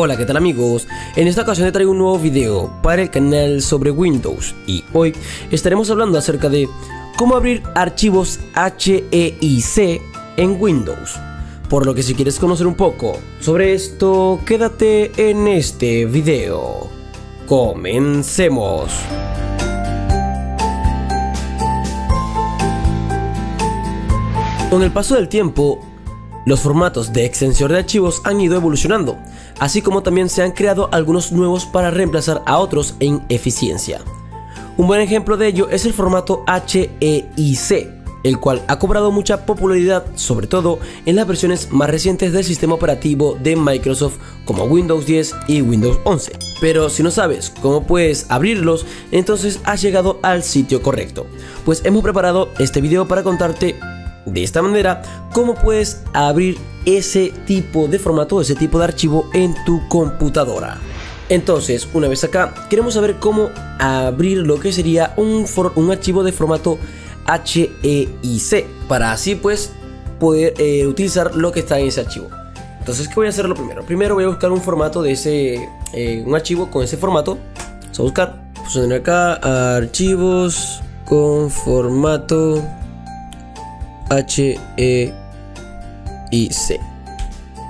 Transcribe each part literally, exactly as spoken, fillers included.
Hola, ¿qué tal amigos? En esta ocasión te traigo un nuevo video para el canal sobre Windows y hoy estaremos hablando acerca de cómo abrir archivos H E I C en Windows. Por lo que si quieres conocer un poco sobre esto, quédate en este video. ¡Comencemos! Con el paso del tiempo, los formatos de extensión de archivos han ido evolucionando, así como también se han creado algunos nuevos para reemplazar a otros en eficiencia. Un buen ejemplo de ello es el formato H E I C, el cual ha cobrado mucha popularidad, sobre todo en las versiones más recientes del sistema operativo de Microsoft como Windows diez y Windows once. Pero si no sabes cómo puedes abrirlos, entonces has llegado al sitio correcto, pues hemos preparado este video para contarte de esta manera cómo puedes abrir ese tipo de formato, ese tipo de archivo en tu computadora. Entonces, una vez acá, queremos saber cómo abrir lo que sería un, un archivo de formato H E I C, para así pues poder eh, utilizar lo que está en ese archivo. Entonces, ¿qué voy a hacer? Lo primero, primero voy a buscar un formato de ese, eh, un archivo con ese formato. Vamos a buscar, pues en acá, archivos con formato H E I C.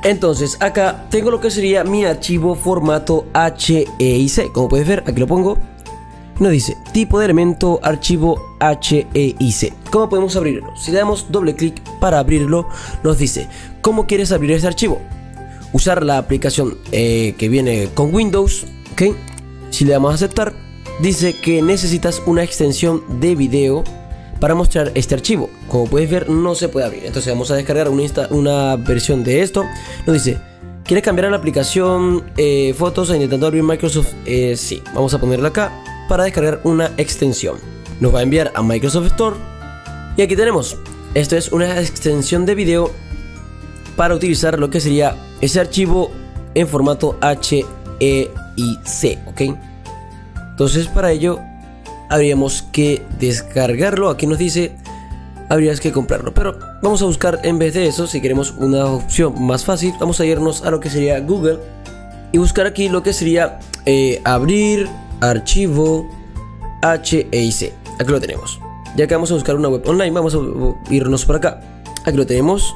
Entonces acá tengo lo que sería mi archivo formato H E I C. Como puedes ver, aquí lo pongo. Nos dice tipo de elemento archivo H E I C. ¿Cómo podemos abrirlo? Si le damos doble clic para abrirlo, nos dice ¿cómo quieres abrir este archivo? Usar la aplicación eh, que viene con Windows, ¿okay? Si le damos a aceptar, dice que necesitas una extensión de video para mostrar este archivo. Como puedes ver, no se puede abrir. Entonces vamos a descargar una, insta una versión de esto. Nos dice ¿quieres cambiar a la aplicación eh, Fotos e intentando abrir Microsoft? Eh, sí, vamos a ponerlo acá para descargar una extensión. Nos va a enviar a Microsoft Store y aquí tenemos, esto es una extensión de video para utilizar lo que sería ese archivo en formato H E I C, ¿ok? Entonces para ello habríamos que descargarlo. Aquí nos dice habrías que comprarlo, pero vamos a buscar, en vez de eso, si queremos una opción más fácil, vamos a irnos a lo que sería Google y buscar aquí lo que sería eh, abrir archivo H E I C. Aquí lo tenemos. Ya que vamos a buscar una web online, vamos a irnos para acá. Aquí lo tenemos.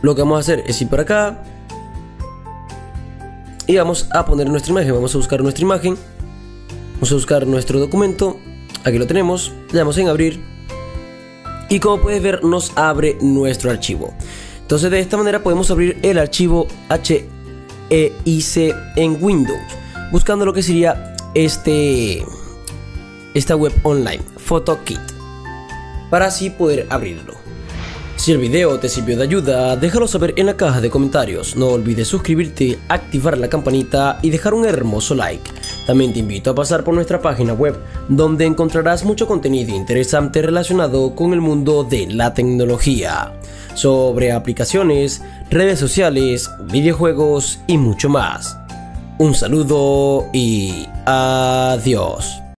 Lo que vamos a hacer es ir para acá y vamos a poner nuestra imagen. Vamos a buscar nuestra imagen. Vamos a buscar nuestro documento, aquí lo tenemos, le damos en abrir y como puedes ver nos abre nuestro archivo. Entonces de esta manera podemos abrir el archivo H E I C en Windows, buscando lo que sería este, esta web online, PhotoKit, para así poder abrirlo. Si el video te sirvió de ayuda, déjalo saber en la caja de comentarios. No olvides suscribirte, activar la campanita y dejar un hermoso like. También te invito a pasar por nuestra página web, donde encontrarás mucho contenido interesante relacionado con el mundo de la tecnología, sobre aplicaciones, redes sociales, videojuegos y mucho más. Un saludo y adiós.